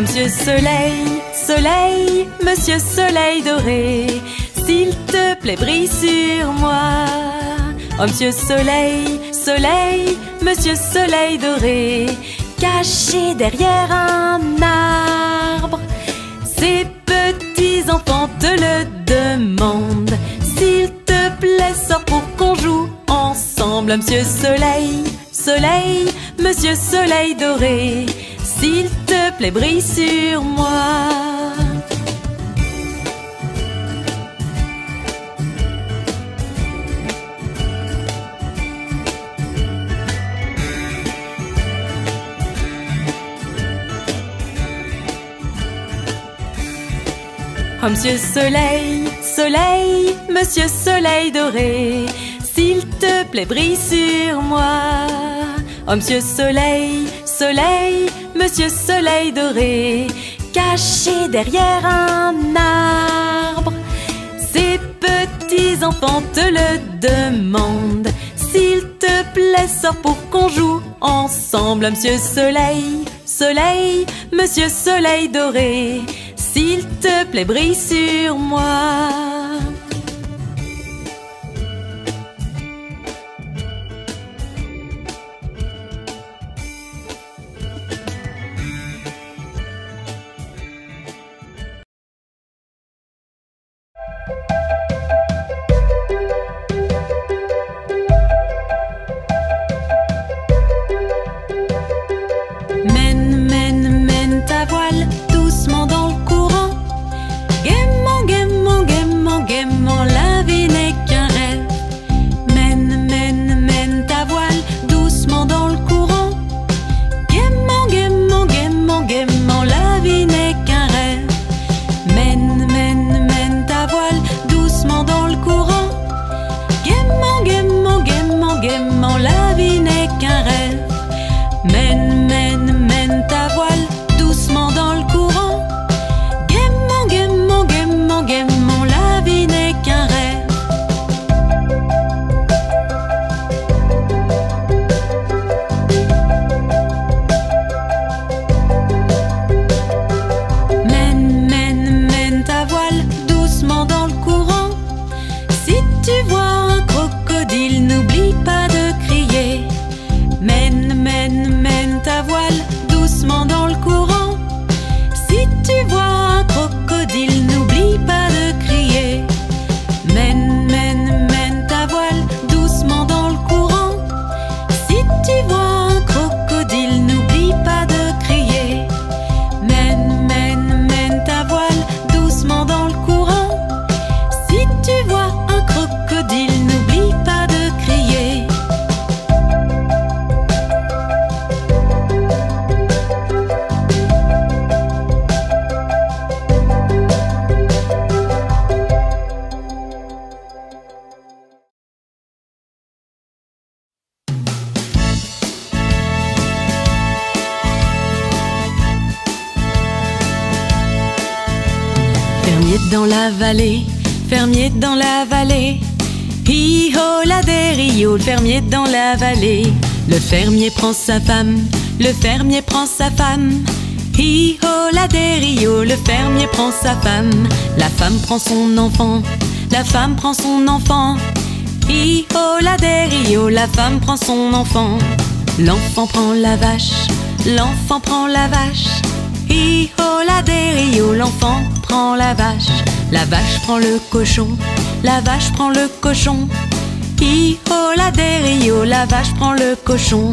Notre Monsieur Soleil, Soleil, Monsieur Soleil doré, s'il te plaît brille sur moi. Oh Monsieur Soleil, Soleil, Monsieur Soleil doré, caché derrière un arbre, ses petits enfants te le demandent. S'il te plaît, sors pour qu'on joue ensemble. Monsieur Soleil, Soleil, Monsieur Soleil doré, s'il te plaît, brille sur moi. Oh Monsieur Soleil, Soleil, Monsieur Soleil doré, s'il te plaît, brille sur moi. Oh Monsieur Soleil, Soleil, Monsieur Soleil doré, caché derrière un arbre, ses petits enfants te le demandent. S'il te plaît, sors pour qu'on joue ensemble. Monsieur Soleil, Soleil, Monsieur Soleil doré, s'il te plaît, brille sur moi. Fermier dans la vallée, hi-ho la dé-ri-ho, le fermier dans la vallée. Le fermier prend sa femme, le fermier prend sa femme, hi-ho la dé-ri-ho, le fermier prend sa femme. La femme prend son enfant, la femme prend son enfant, hi-ho la dé-ri-ho, la femme prend son enfant. L'enfant prend la vache, l'enfant prend la vache, hi-ho la dé-ri-ho, l'enfant prend la vache. La vache prend le cochon, la vache prend le cochon, hi-ho la dé-ri-ho, la vache prend le cochon.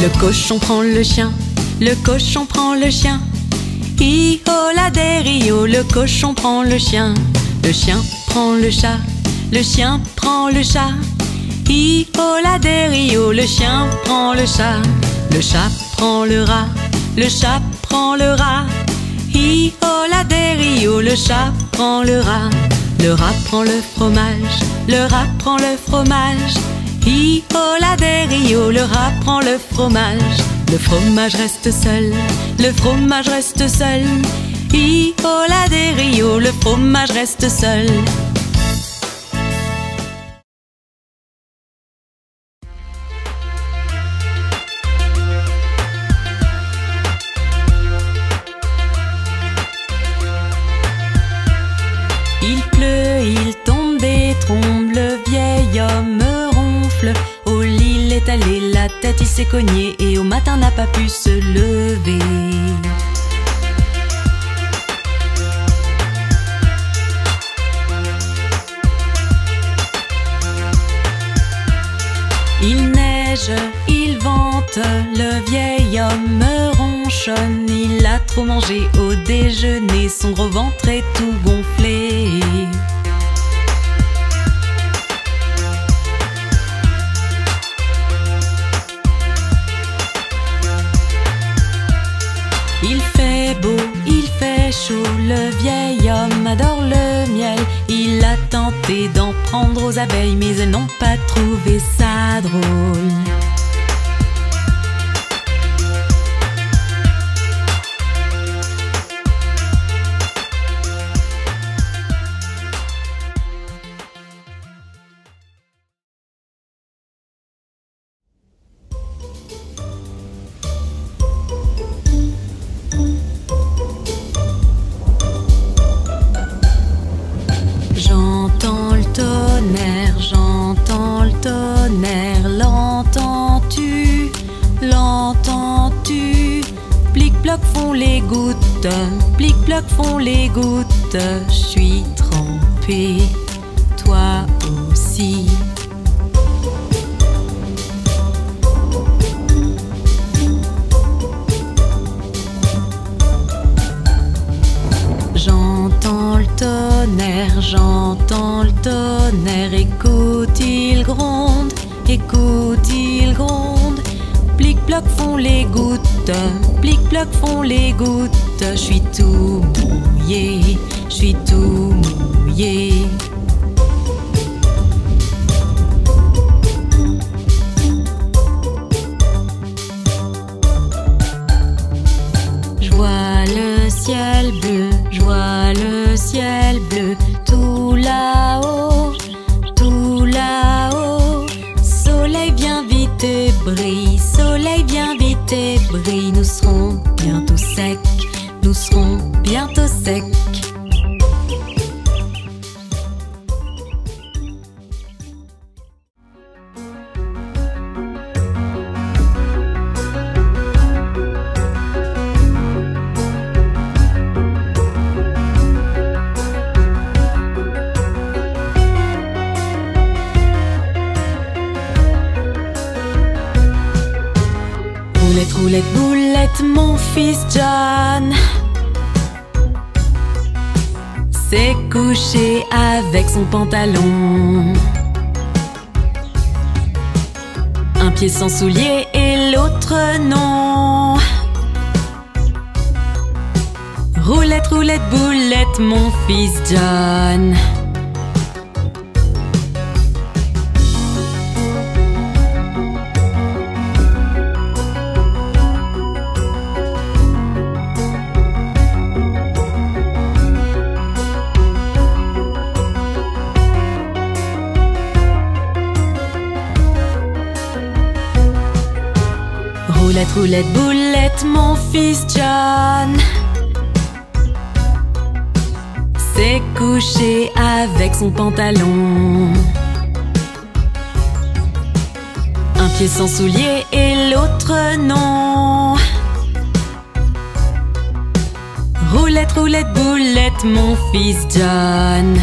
Le cochon prend le chien, le cochon prend le chien, hi-ho la dé-ri-ho, le cochon prend le chien. Le chien prend le chat, le chien prend le chat, hi-ho la dé-ri-ho, le chien prend le chat. Le chat prend le rat, le chat prend le rat, hi-ho la dé-ri-ho, le chat prend le rat. Le rat prend le fromage, le rat prend le fromage, hi-ho la dé-ri-ho, le rat prend le fromage. Le fromage reste seul, le fromage reste seul, hi-ho la dé-ri-ho, le fromage reste seul. est allé, la tête il s'est cogné et au matin n'a pas pu se lever. Il neige, il vente, le vieil homme ronchonne. Il a trop mangé au déjeuner, son gros ventre est tout gonflé. Il fait beau, il fait chaud, le vieil homme adore le miel. Il a tenté d'en prendre aux abeilles, mais elles n'ont pas trouvé ça drôle. J'entends le tonnerre, l'entends-tu, l'entends-tu? Plic-ploc font les gouttes, plic-ploc font les gouttes. Je suis trempée, toi aussi. J'entends le tonnerre, écoute, il gronde, écoute, il gronde. Plic-ploc font les gouttes, plic-ploc font les gouttes. Je suis tout mouillé, je suis tout mouillé. Je vois le ciel bleu, je vois le ciel bleu. Tout là-haut, soleil viens vite et brille, soleil viens vite et brille. Nous serons bientôt secs, nous serons bientôt secs. Boulette, boulette, mon fils John s'est couché avec son pantalon. Un pied sans soulier et l'autre non. Roulette, roulette, boulette, mon fils John. Roulette, roulette, boulette, mon fils John s'est couché avec son pantalon. Un pied sans soulier et l'autre non. Roulette, roulette, boulette, mon fils John.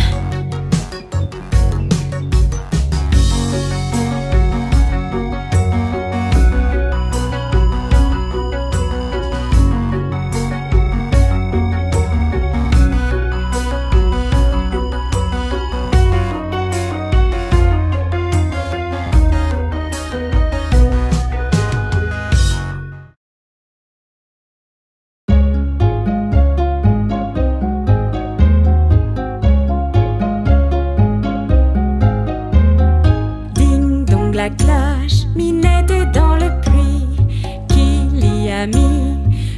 La cloche Minette est dans le puits, qui l'y a mis?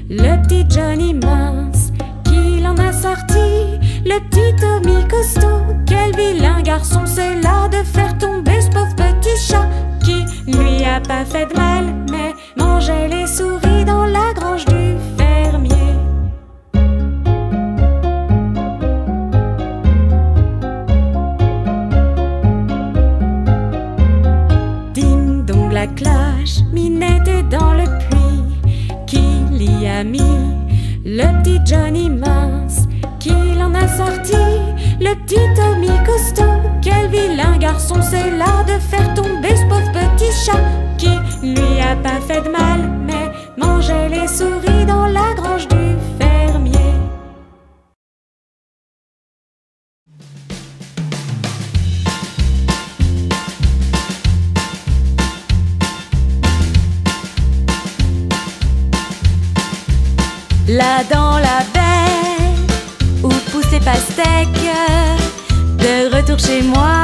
Le petit Johnny mince, qui l'en a sorti? Le petit Tommy costaud, quel vilain garçon c'est là de faire tomber ce pauvre petit chat, qui lui a pas fait de mal, mais mangeait les souris dans la grange du fermier. La la cloche, Minette est dans le puits, qui l'y a mis? Le petit John immense, qui l'en a sorti? Le petit Tommy costaud, quel vilain garçon c'est là de faire tomber ce pauvre petit chat, qui lui a pas fait de mal, mais mangeait les souris dans la grange du fermier. Là dans la baie où poussent les pastèques, de retour chez moi,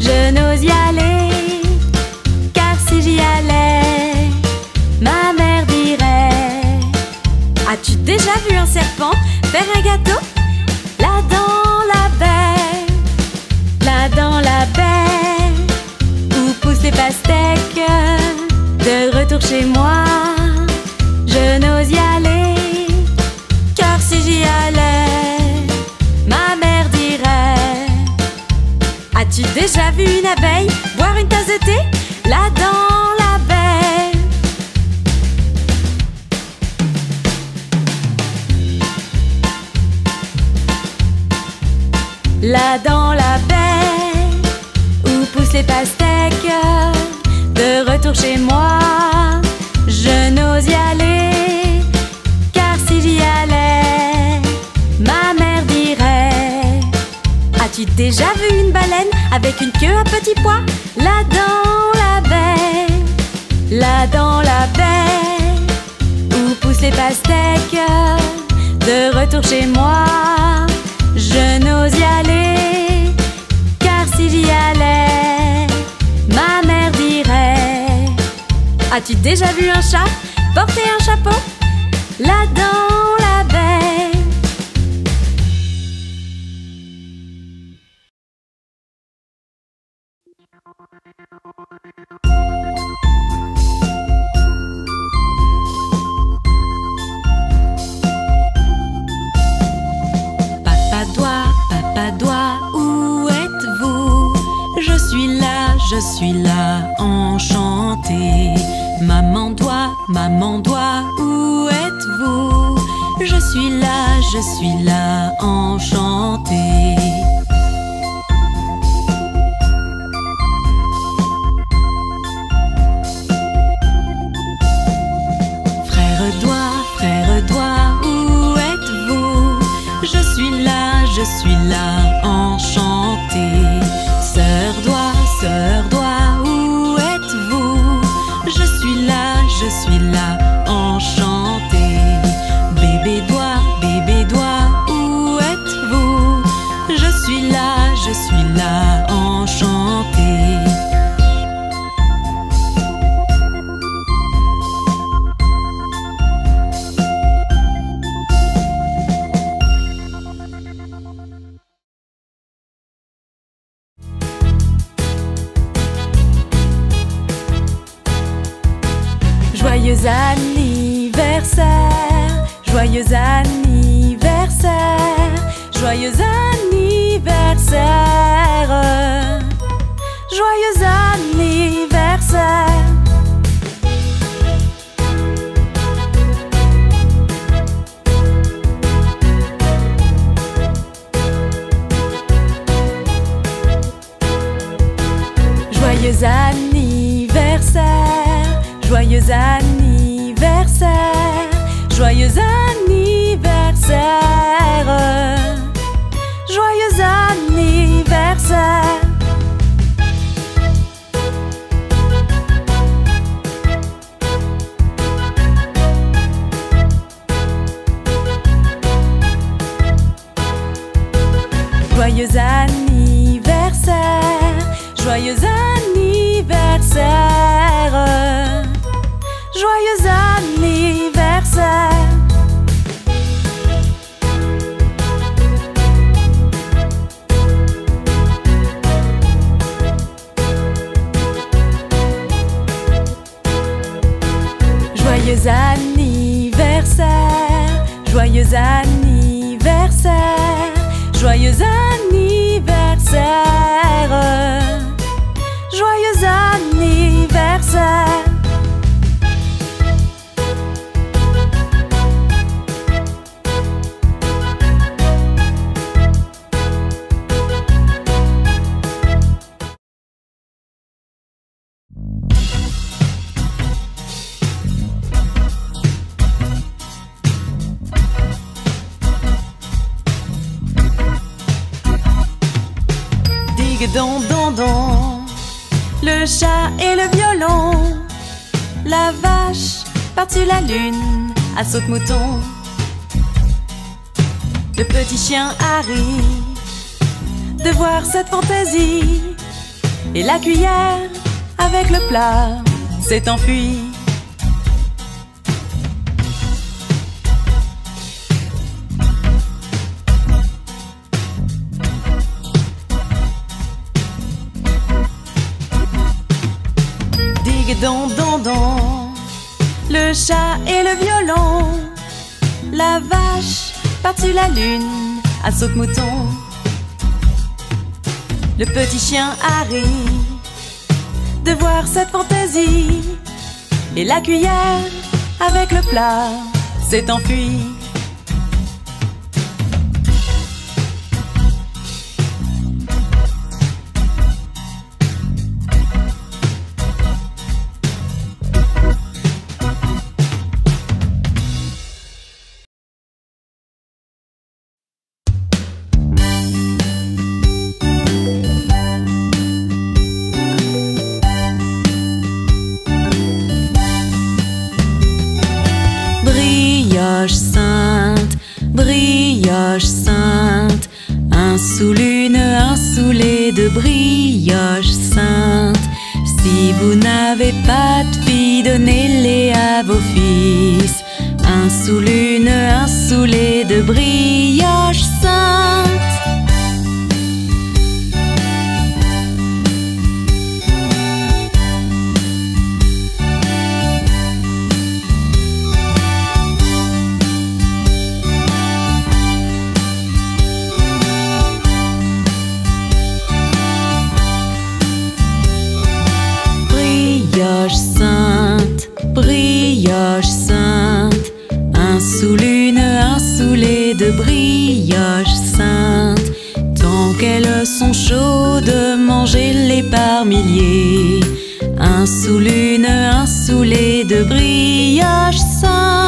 je n'ose y aller, car si j'y allais, ma mère dirait: as-tu déjà vu un serpent faire un gâteau? Là dans la baie, là dans la baie où poussent les pastèques, de retour chez moi, je n'ose y aller, car si j'y allais, ma mère dirait: as-tu déjà vu une abeille boire une tasse de thé? Là dans la baie. Là dans la baie où poussent les pastèques, de retour chez moi, je n'ose y aller, car si j'y allais, ma mère dirait: as-tu déjà vu une baleine avec une queue à petits pois? Là dans la baie, là dans la baie où poussent les pastèques, de retour chez moi, je n'ose y aller, car si j'y allais, ma mère dirait: as-tu déjà vu un chat porter un chapeau? Là dans la baie. Papa doigt, où êtes-vous? Je suis là, enchantée. Maman doigt, où êtes-vous? Je suis là, enchantée. Frère doigt, où êtes-vous? Je suis là, enchantée. Sœur doigt, où êtes-vous? Je suis là, enchantée. Bébé doigt, où êtes-vous? Je suis là, enchantée. Joyeux anniversaire, joyeux anniversaire, joyeux anniversaire. Joyeux anniversaire, joyeux anniversaire, joyeux anniversaire, joyeux anniversaire. Joyeux anniversaire, joyeux anniversaire, joyeux anniversaire. Joyeux anniversaire, joyeux anniversaire, joyeux anniversaire. Don, don, don. Le chat et le violon. La vache par-dessus la lune à saute-mouton. Le petit chien Harry de voir cette fantaisie. Et la cuillère avec le plat s'est enfuie. Don, don, don. Le chat et le violon. La vache par-dessus la lune à saute-mouton. Le petit chien Harry de voir cette fantaisie. Et la cuillère avec le plat s'est enfuie. Brioche sainte, un sous l'une, un sous les deux, brioche sainte. Si vous n'avez pas de filles, donnez-les à vos fils. Un sous l'une, un sous les deux, brioche sainte. Brioche sainte, un sous l'une, un sous les deux, brioche sainte. Tant qu'elles sont chaudes, mangez-les par milliers. Un sous l'une, un sous les deux, brioche sainte.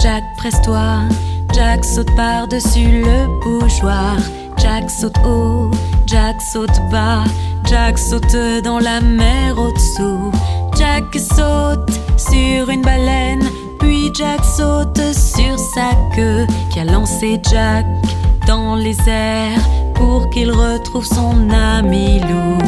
Jack, presse-toi, Jack saute par-dessus le bougeoir. Jack saute haut, Jack saute bas, Jack saute dans la mer au-dessous. Jack saute sur une baleine, puis Jack saute sur sa queue, qui a lancé Jack dans les airs pour qu'il retrouve son ami loup.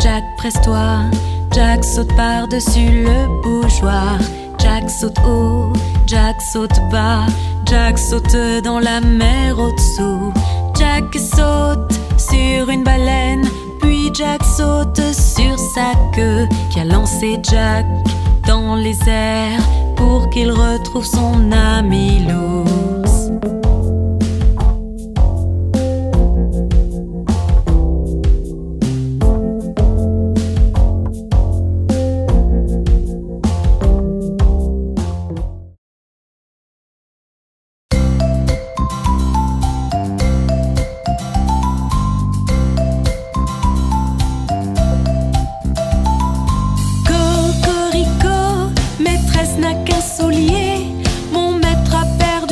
Jack, presse-toi, Jack saute par-dessus le bougeoir. Jack saute haut, Jack saute bas, Jack saute dans la mer au-dessous. Jack saute sur une baleine, puis Jack saute sur sa queue, qui a lancé Jack dans les airs pour qu'il retrouve son ami loup. Mon maître a perdu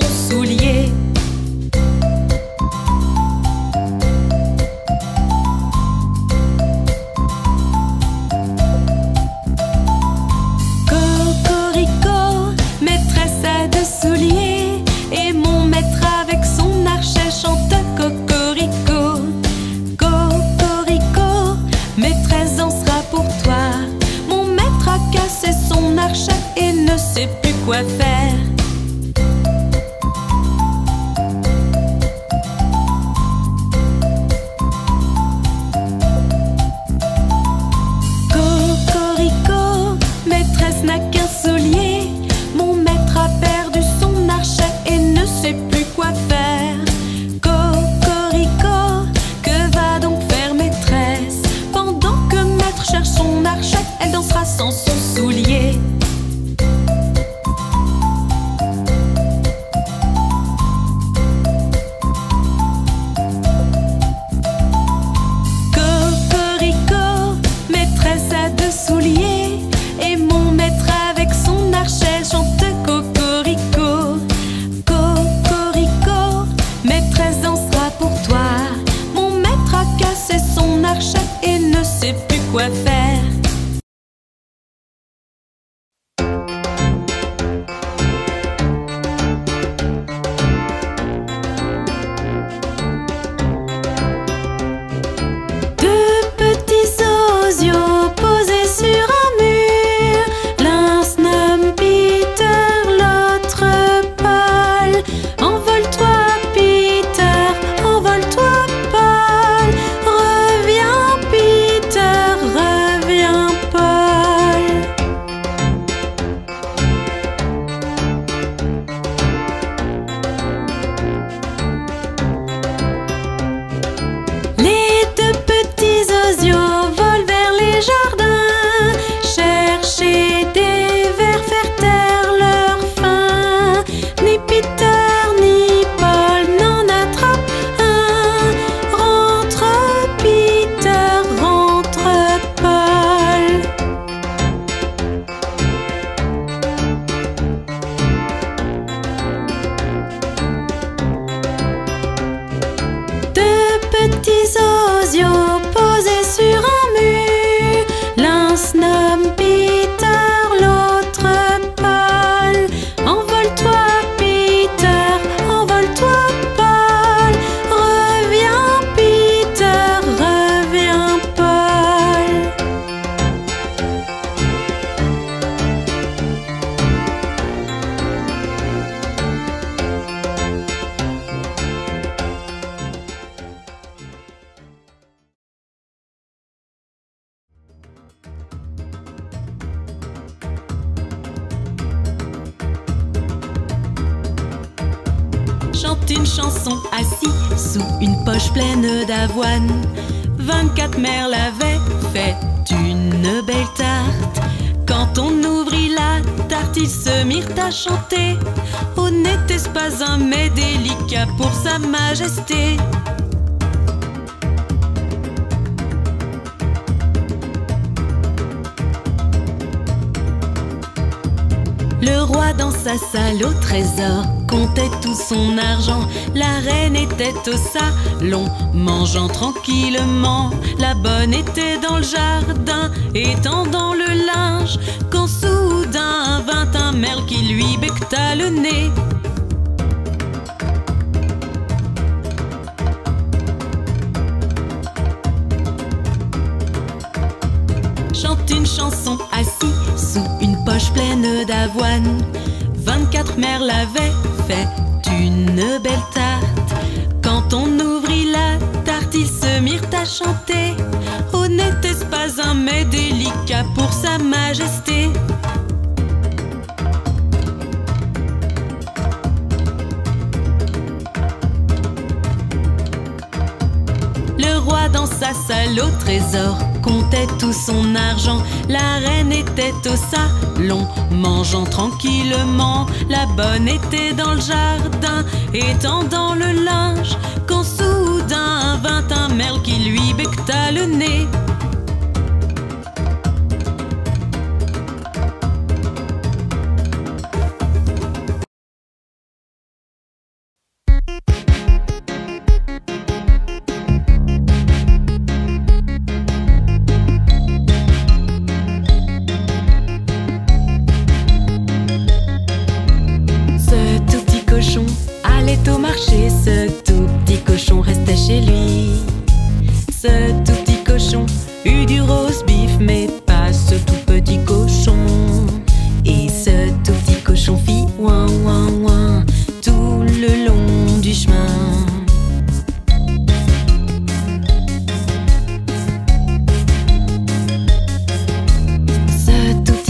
une chanson, assis sous une poche pleine d'avoine. 24 merles avaient fait une belle tarte. Quand on ouvrit la tarte, ils se mirent à chanter. Oh, n'était-ce pas un mets délicat pour sa majesté? Le roi dans sa salle au trésor comptait tout son argent. La reine était au salon, mangeant tranquillement. La bonne était dans le jardin, étendant le linge, quand soudain vint un merle qui lui becqueta le nez. Chante une chanson assis sous une poche pleine d'avoine. 24 merles avaient fait une belle tarte. Quand on ouvrit la tarte, ils se mirent à chanter. Oh, n'était-ce pas un mets délicat pour sa majesté? Le roi dans sa salle au trésor comptait tout son argent. La reine était au salon, mangeant tranquillement. La bonne était dans le jardin, étendant le linge, quand soudain vint un merle qui lui becqueta le nez. Chez lui, ce tout petit cochon eut du roast beef, mais pas ce tout petit cochon. Et ce tout petit cochon fit ouin ouin ouin tout le long du chemin. Ce tout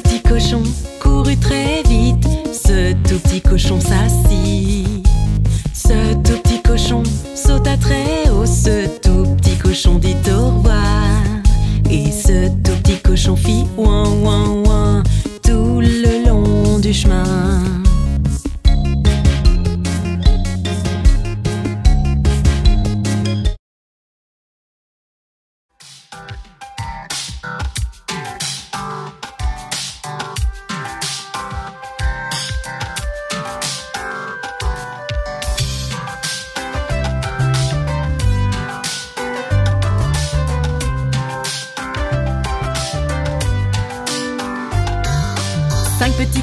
petit cochon courut très vite, ce tout petit cochon s'assit. Ce tout petit cochon sauta très haut, ce tout petit cochon dit au revoir. Et ce tout petit cochon fit ouin ouin ouin tout le long du chemin.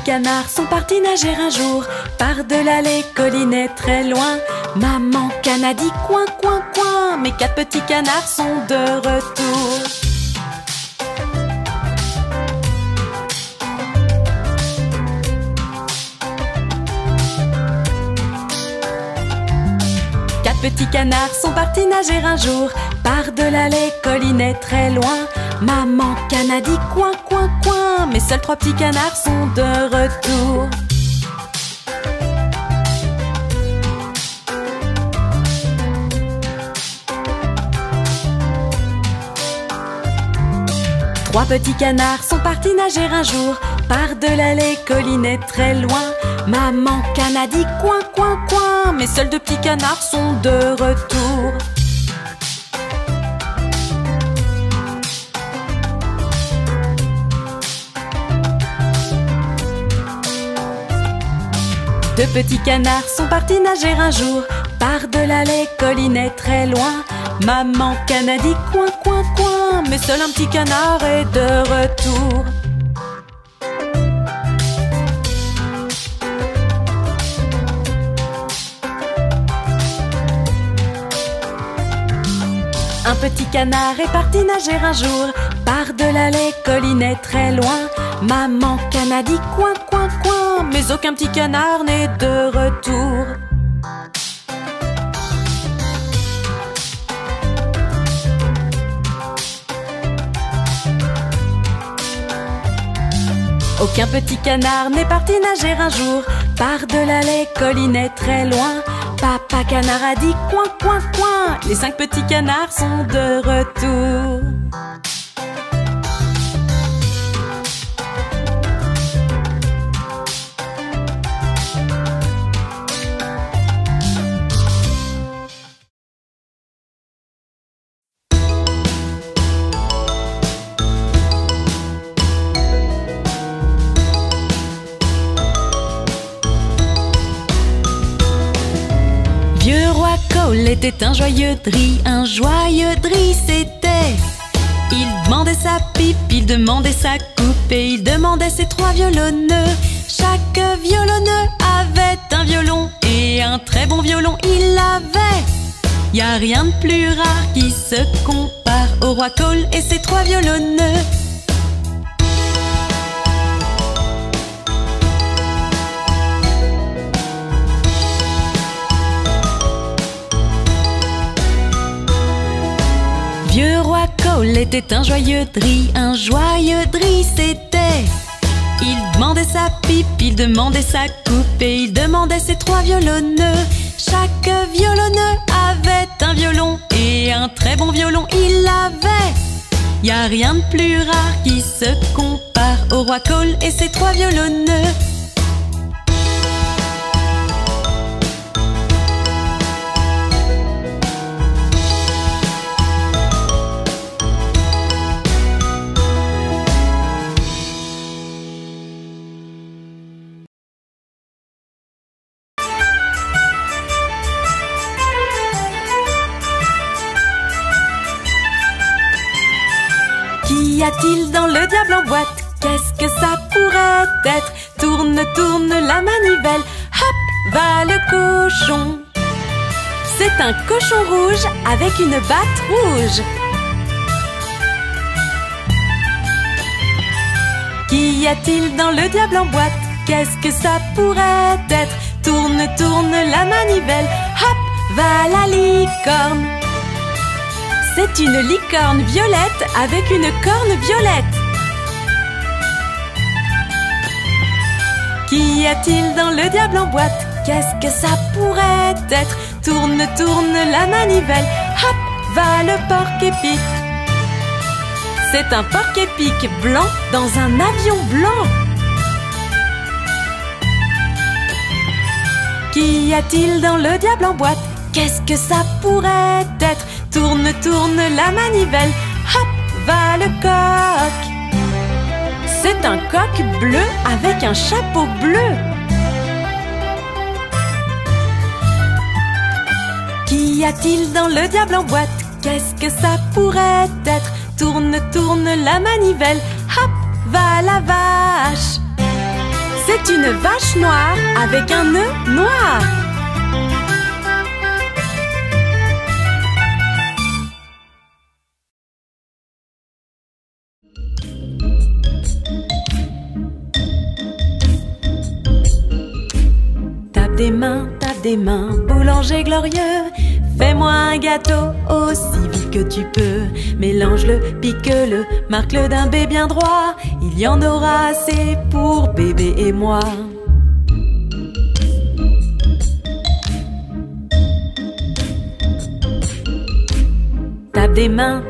Canards sont partis nager un jour par-delà les collinets très loin. Maman Canard dit coin coin coin, mes 4 petits canards sont de retour. Quatre petits canards sont partis nager un jour par-delà les collinets très loin. Maman Canard dit coin coin coin, mais seuls 3 petits canards sont de retour. Trois petits canards sont partis nager un jour par-delà les collinets très loin. Maman Canard dit coin coin coin, mais seuls 2 petits canards sont de retour. Deux petits canards sont partis nager un jour par-delà les collinets très loin. Maman canard dit coin, coin, coin, mais seul un petit canard est de retour. Un petit canard est parti nager un jour par-delà les collinets très loin. Maman canard dit coin, coin, coin, mais aucun petit canard n'est de retour. Aucun petit canard n'est parti nager un jour par-delà les collinets très loin. Papa canard a dit coin, coin, coin, les 5 petits canards sont de retour. Cole était un joyeux dri, c'était. Il demandait sa pipe, il demandait sa coupe et il demandait ses 3 violonneux. Chaque violonneux avait un violon et un très bon violon il avait. Y a rien de plus rare qui se compare au roi Cole et ses 3 violonneux. Vieux roi Cole était un joyeux dri, c'était. Il demandait sa pipe, il demandait sa coupe et il demandait ses 3 violonneux. Chaque violonneux avait un violon et un très bon violon il avait. Y a rien de plus rare qui se compare au roi Cole et ses 3 violonneux. Qu'y a-t-il dans le diable en boîte? Qu'est-ce que ça pourrait être? Tourne, tourne la manivelle, hop, va le cochon. C'est un cochon rouge avec une batte rouge. Qu'y a-t-il dans le diable en boîte? Qu'est-ce que ça pourrait être? Tourne, tourne la manivelle, hop, va la licorne. C'est une licorne violette avec une corne violette. Qu'y a-t-il dans le diable en boîte? Qu'est-ce que ça pourrait être? Tourne, tourne la manivelle, hop, va le porc-épic. C'est un porc-épic blanc dans un avion blanc. Qu'y a-t-il dans le diable en boîte? Qu'est-ce que ça pourrait être? Tourne, tourne la manivelle, hop, va le coq. C'est un coq bleu avec un chapeau bleu. Qu'y a-t-il dans le diable en boîte? Qu'est-ce que ça pourrait être? Tourne, tourne la manivelle, hop, va la vache. C'est une vache noire avec un nœud noir. Tape des mains, boulanger glorieux. Fais-moi un gâteau aussi vite que tu peux. Mélange-le, pique-le, marque-le d'un B bien droit. Il y en aura assez pour bébé et moi. Tape des mains,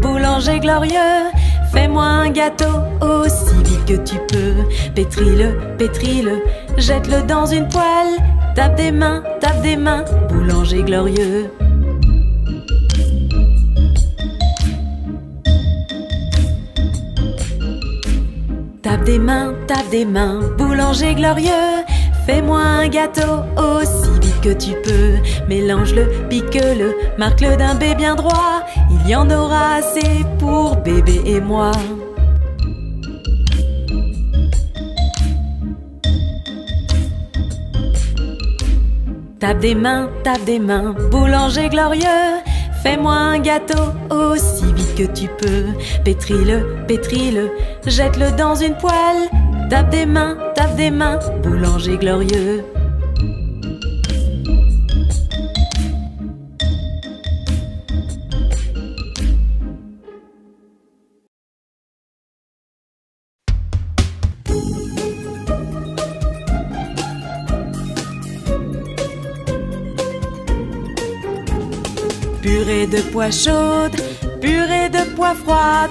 boulanger glorieux. Fais-moi un gâteau aussi vite que tu peux. Pétris-le, pétris-le, jette-le dans une poêle. Tape des mains, boulanger glorieux. Tape des mains, boulanger glorieux. Fais-moi un gâteau aussi vite que tu peux. Mélange-le, pique-le, marque-le d'un B bien droit. Il y en aura assez pour bébé et moi. Tape des mains, boulanger glorieux. Fais-moi un gâteau aussi vite que tu peux. Pétris-le, pétris-le, jette-le dans une poêle. Tape des mains, boulanger glorieux. Purée de pois chaude, purée de pois froide,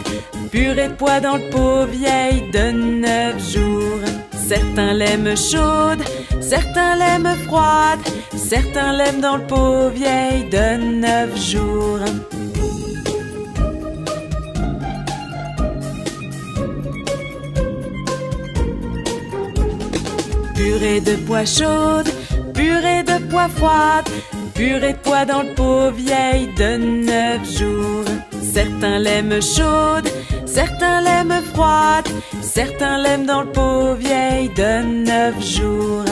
purée de pois dans le pot vieille de 9 jours. Certains l'aiment chaude, certains l'aiment froide, certains l'aiment dans le pot vieille de 9 jours. Purée de pois chaude, purée de pois froide, purée de pois dans le pot vieille de 9 jours. Certains l'aiment chaude, certains l'aiment froide, certains l'aiment dans le pot vieille de 9 jours.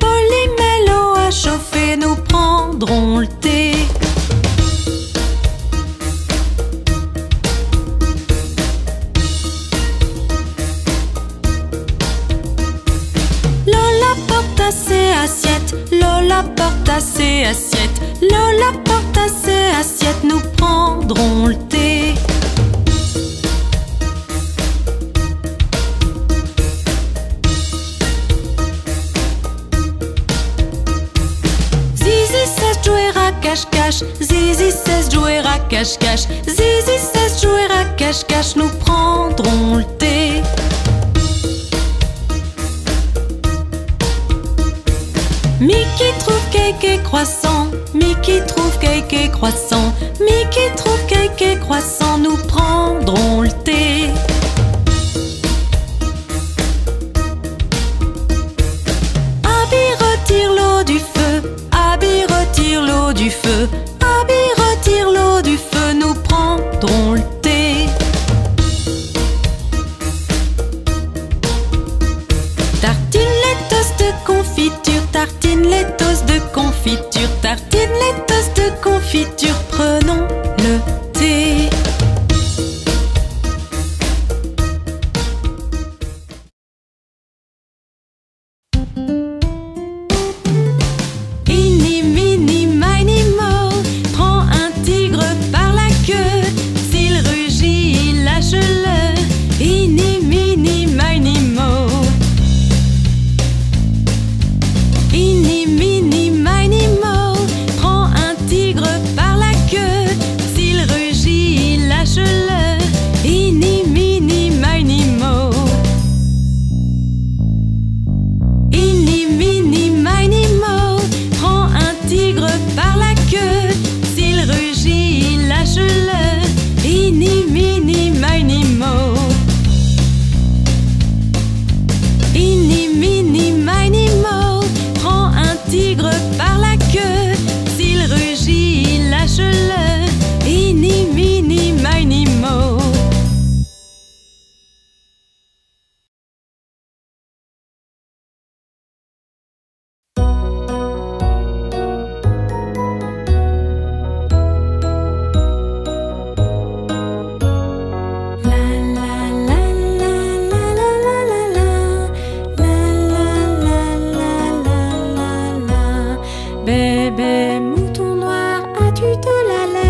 Polymélo a chauffé, nous prendrons le thé. Lola porte à ses assiettes, Lola porte à ses assiettes, Lola porte à ses assiettes, nous prendrons le thé. Cache-cache, Zizi cesse jouer à cache-cache, Zizi cesse jouer à cache-cache, nous prendrons le thé. Mickey trouve cake et croissant, Mickey trouve cake et croissant, Mickey trouve cake et croissant, nous prendrons le thé. Abby retire l'eau du feu, Abby retire l'eau du feu, Abby retire l'eau du feu, nous prendrons le thé. Tartine les toasts de confiture, tartine les toasts de confiture, tartine les toasts de confiture, prenons le thé. Bébé mouton noir, as-tu de la laine?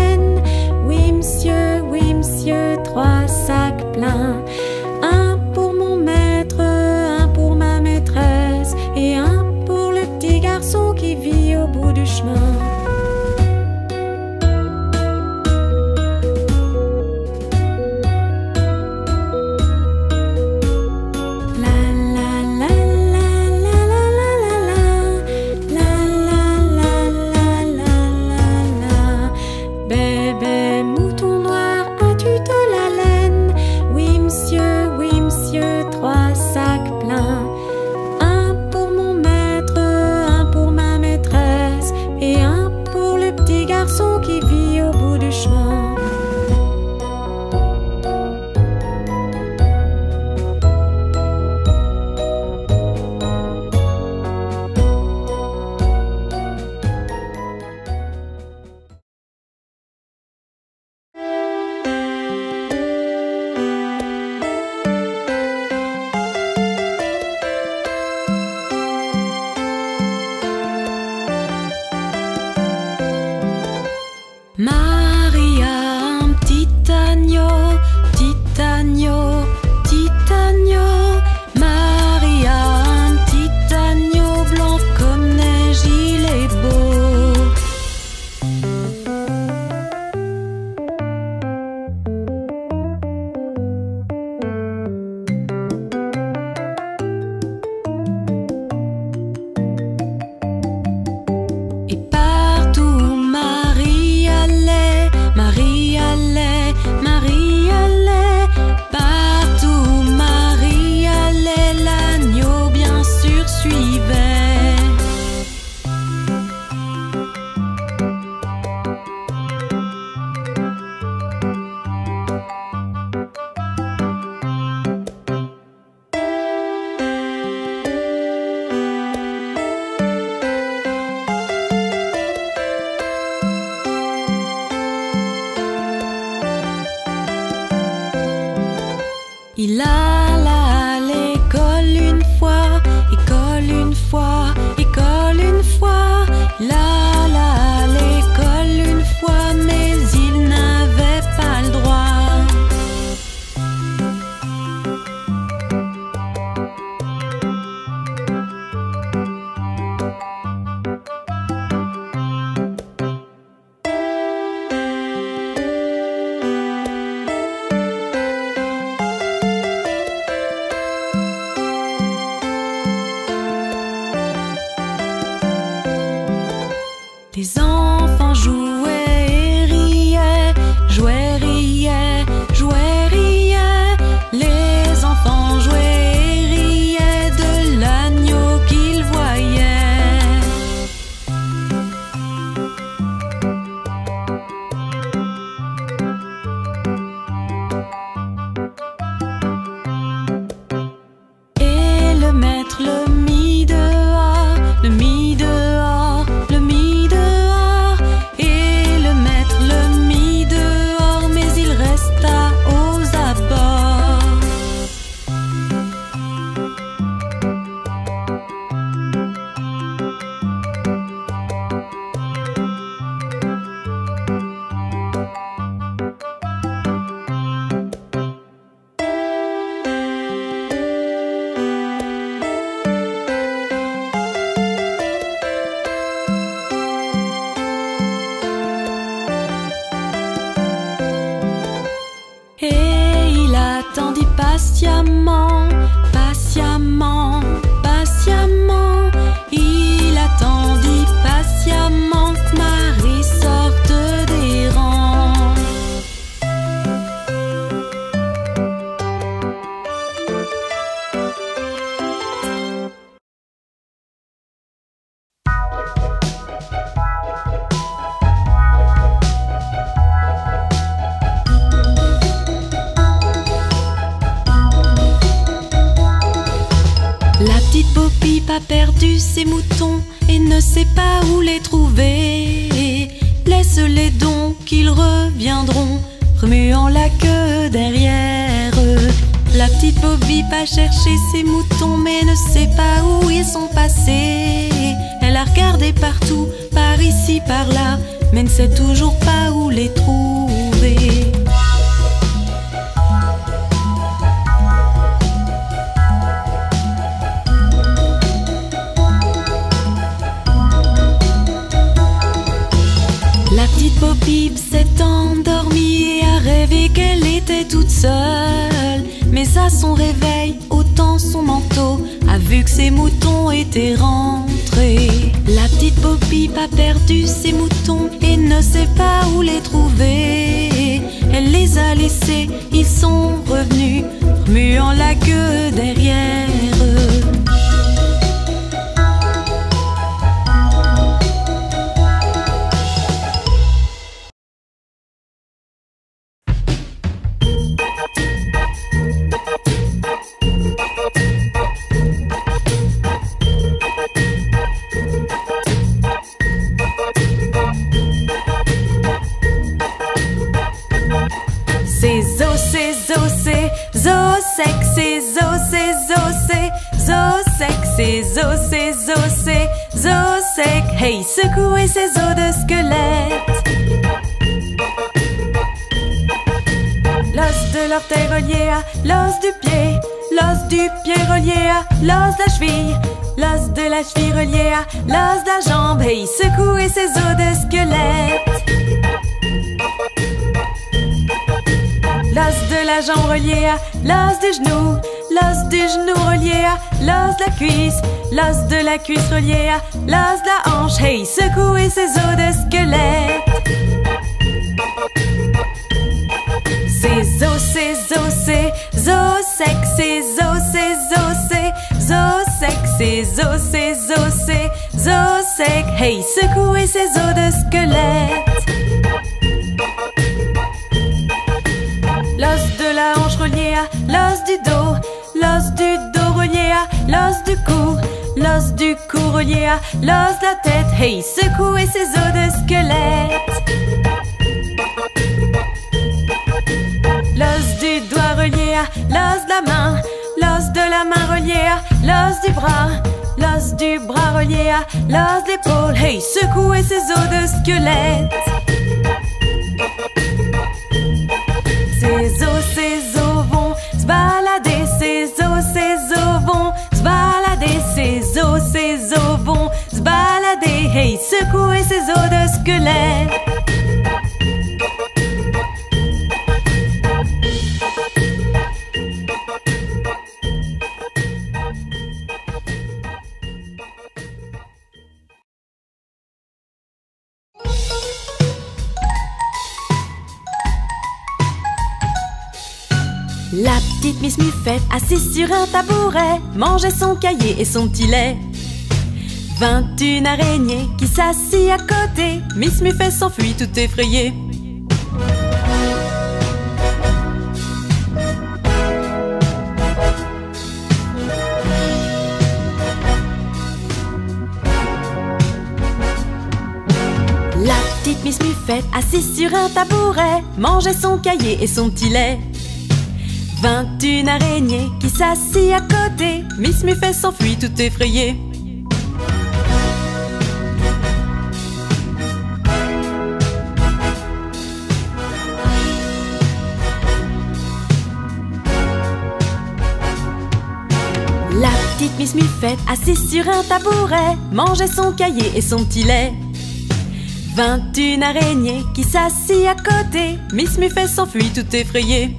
Maria, un petit agneau, petit agneau, petit agneau. Maria, un petit agneau blanc comme neige, il est beau. Et il alla à l'école une fois, il alla à l'école une fois, mais il n'avait pas le droit. Les enfants jouaient et riaient, jouaient, riaient, jouaient, riaient. Les enfants jouaient et riaient de l'agneau qu'ils voyaient. Et le maître le mit dehors, le mit dehors. Attendit patiemment, patiemment, patiemment. Il attendit patiemment que Marie sorte des rangs. A perdu ses moutons et ne sait pas où les trouver. Laisse-les donc, ils reviendront, remuant la queue derrière. La petite Bobby va chercher ses moutons, mais ne sait pas où ils sont passés. Elle a regardé partout, par ici, par là, mais ne sait toujours pas où les trouver. Bobby s'est endormie et a rêvé qu'elle était toute seule. Mais à son réveil, ôtant son manteau, a vu que ses moutons étaient rentrés. La petite Bobby a perdu ses moutons et ne sait pas où les trouver. Elle les a laissés, ils sont revenus, remuant la queue derrière. Ses os sec, hey, secouez ses os de squelette. de l'orteil relié à l'os du pied, l'os du pied relié à l'os de la cheville, l'os de la cheville relié à l'os de la jambe. Et il secoue ses os de squelette. L'os de la jambe relié à l'os du genou, l'os du genou relié à l'os de la cuisse, l'os de la cuisse relié à l'os de la hanche. Et il secoue ses os de squelette. Ses os secs, ses os secs. Et il secoue ses os de squelette. L'os de la hanche relié à l'os du dos relié à l'os du cou relié à l'os de la tête. Et il secoue ses os de squelette. L'os du doigt relié à l'os de la main, l'os de la main relié à l'os du bras relié à l'os de l'épaule. Et il secoue ses os de squelette. Ses os vont se balader, ses os vont se balader, ses os vont se balader. Et il secoue ses os de squelette. La petite Miss Muffette, assise sur un tabouret, mangeait son cahier et son petit lait. 21 araignées qui s'assit à côté, Miss Muffette s'enfuit tout effrayée. La petite Miss Muffette, assise sur un tabouret, mangeait son cahier et son petit lait. 21 araignées qui s'assit à côté, Miss Muffette s'enfuit tout effrayée. La petite Miss Muffette, assise sur un tabouret, mangeait son cahier et son petit lait. 21 araignées qui s'assit à côté, Miss Muffette s'enfuit tout effrayée.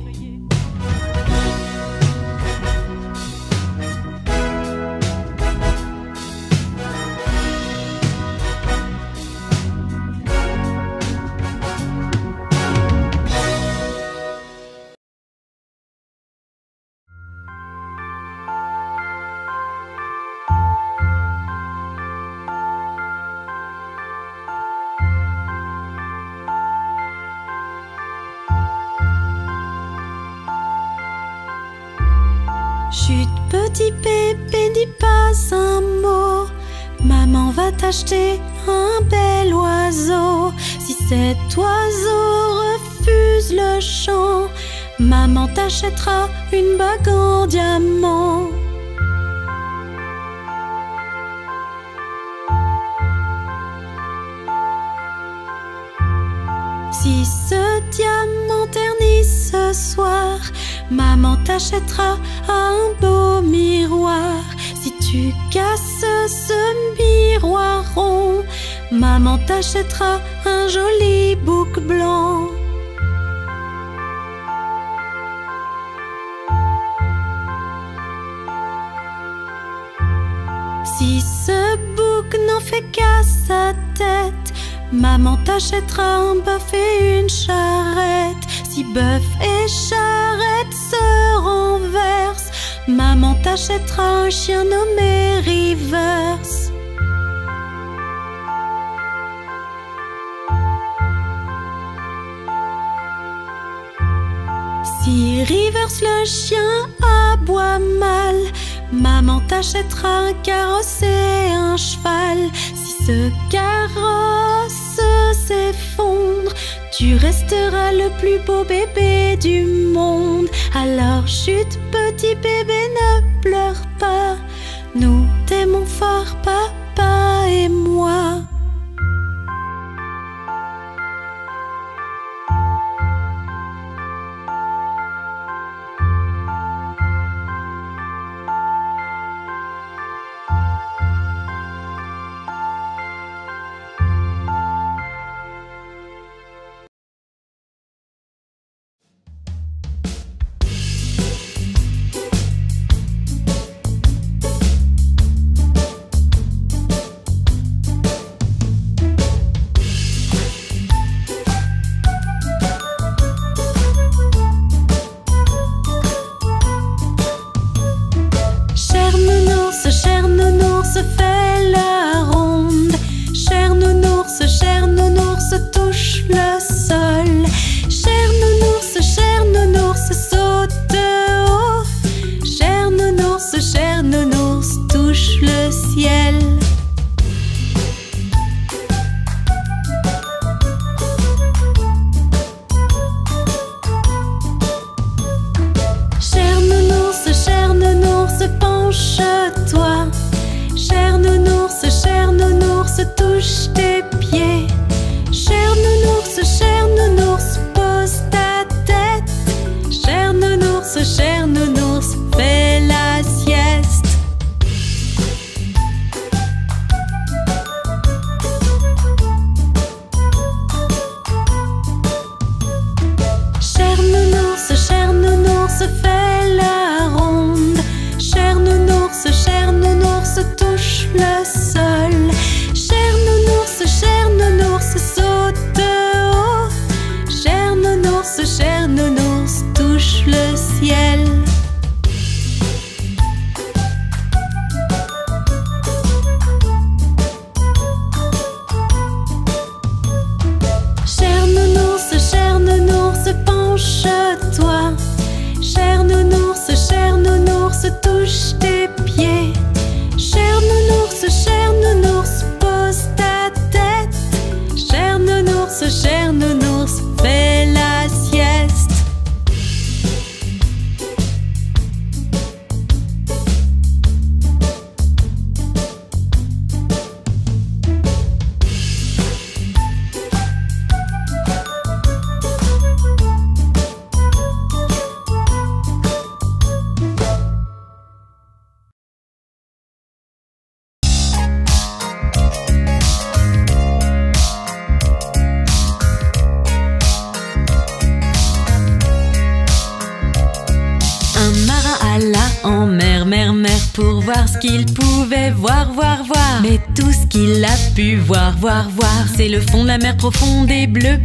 Chut, petit bébé, dis pas un mot. Maman va t'acheter un bel oiseau. Si cet oiseau refuse le chant, maman t'achètera une bague en diamant. Si ce diamant ternit ce soir, maman t'achètera un beau miroir. Si tu casses ce miroir rond, maman t'achètera un joli bouc blanc. Si ce bouc n'en fait qu'à sa tête, maman t'achètera un bœuf et une charrette. Si bœuf et charrette se renversent, maman t'achètera un chien nommé Rivers. Si Rivers le chien aboie mal, maman t'achètera un carrosse et un cheval. Si ce carrosse s'effondre, tu resteras le plus beau bébé du monde. Alors chut, petit bébé, ne pleure pas, nous t'aimons fort, papa et moi. la ronde. Cher nounours, touche le sol. Cher nounours, saute haut. Cher nounours, touche le ciel. Cher nounours, penche-toi. Cher nounours, touche tes pieds. Cher nounours, pose ta tête. Cher nounours, fais la sieste. Cher nounours, fais la ronde. Cher nounours, touche le sol. Cher nounours, saute haut. Cher nounours, touche le ciel. Cher nounours, penche-toi. Cher nounours, touche tes pieds. Cher nounours, pose ta tête. Cher nounours, fais la sieste. Pour voir ce qu'il pouvait voir. Mais tout ce qu'il a pu voir, c'est le fond de la mer profonde et bleu.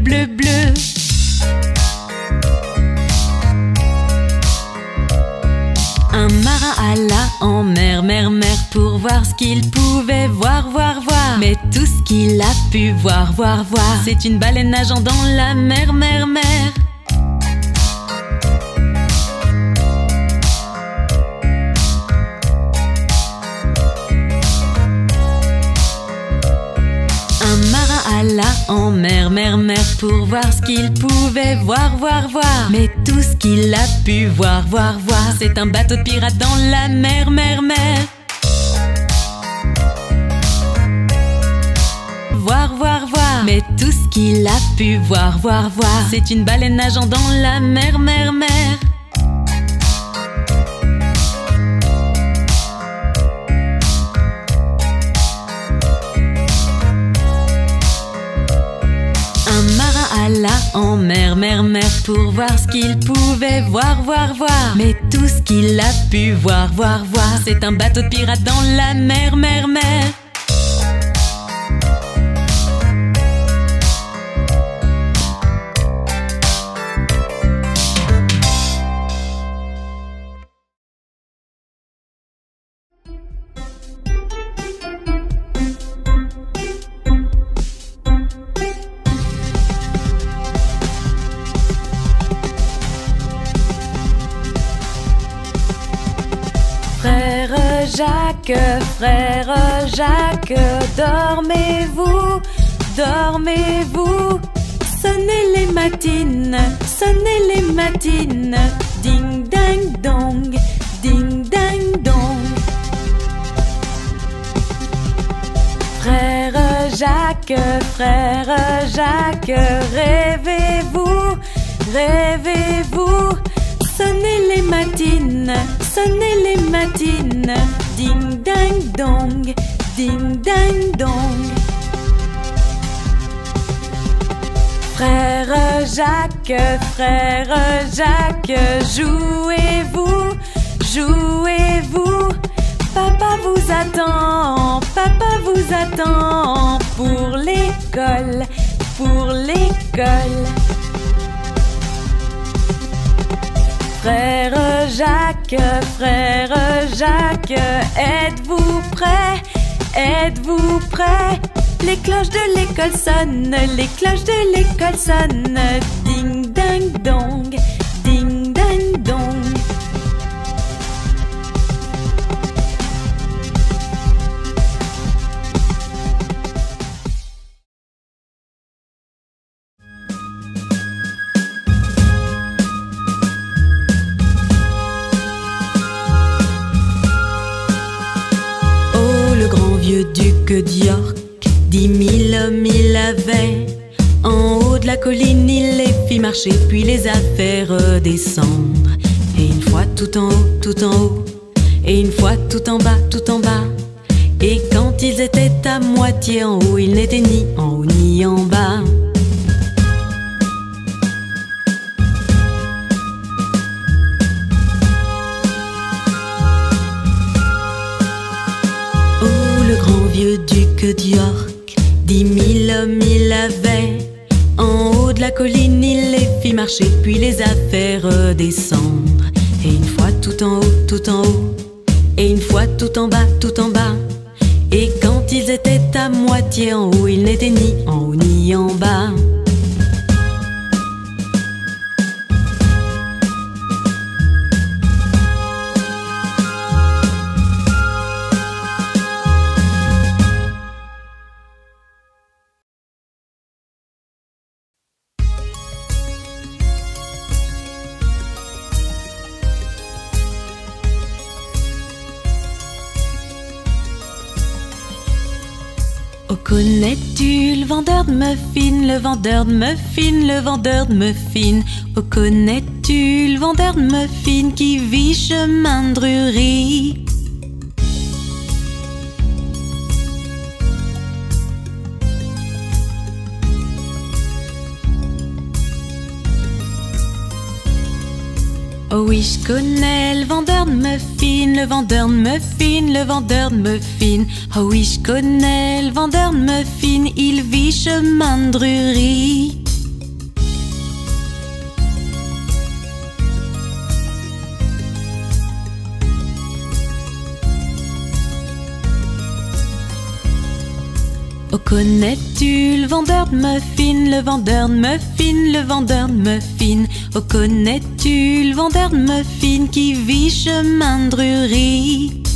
Un marin alla en mer pour voir ce qu'il pouvait voir. Mais tout ce qu'il a pu voir, c'est une baleine nageant dans la mer. Alla en mer pour voir ce qu'il pouvait voir. Mais tout ce qu'il a pu voir, c'est un bateau de pirate dans la mer. Voir, mais tout ce qu'il a pu voir, c'est une baleine nageant dans la mer. Alla en mer pour voir ce qu'il pouvait voir. Mais tout ce qu'il a pu voir, c'est un bateau de pirate dans la mer. Frère Jacques, dormez-vous. Sonnez les matines. Ding dang dong. Frère Jacques, rêvez-vous. Sonnez les matines. Ding dang dong. Frère Jacques, jouez-vous. Papa vous attend pour l'école. Frère Jacques, êtes-vous prêt? Êtes-vous prêts? Les cloches de l'école sonnent, les cloches de l'école sonnent. Ding ding dong, ding ding dong. Duc d'York, 10 000 hommes il avait. En haut de la colline, il les fit marcher, puis les a fait redescendre. Et une fois tout en haut, tout en haut, et une fois tout en bas, tout en bas. Et quand ils étaient à moitié en haut, ils n'étaient ni en haut ni en bas. Duc d'York, 10 000 hommes il avait. En haut de la colline, il les fit marcher, puis les a fait redescendre. Et une fois tout en haut, tout en haut, et une fois tout en bas, tout en bas. Et quand ils étaient à moitié en haut, ils n'étaient ni en haut ni en bas. Connais-tu le vendeur de muffins, le vendeur de muffins, le vendeur de muffins? Oh, connais-tu le vendeur de muffins qui vit chemin de Drury? Oh oui, je connais le vendeur de muffins, le vendeur de muffins, le vendeur de muffins. Oh oui, je connais le vendeur de muffins, il vit chemin de Drury. Oh, connais-tu le vendeur de muffins, le vendeur de muffins, le vendeur de muffins? Oh, connais-tu le vendeur de muffins qui vit chemin de Drury?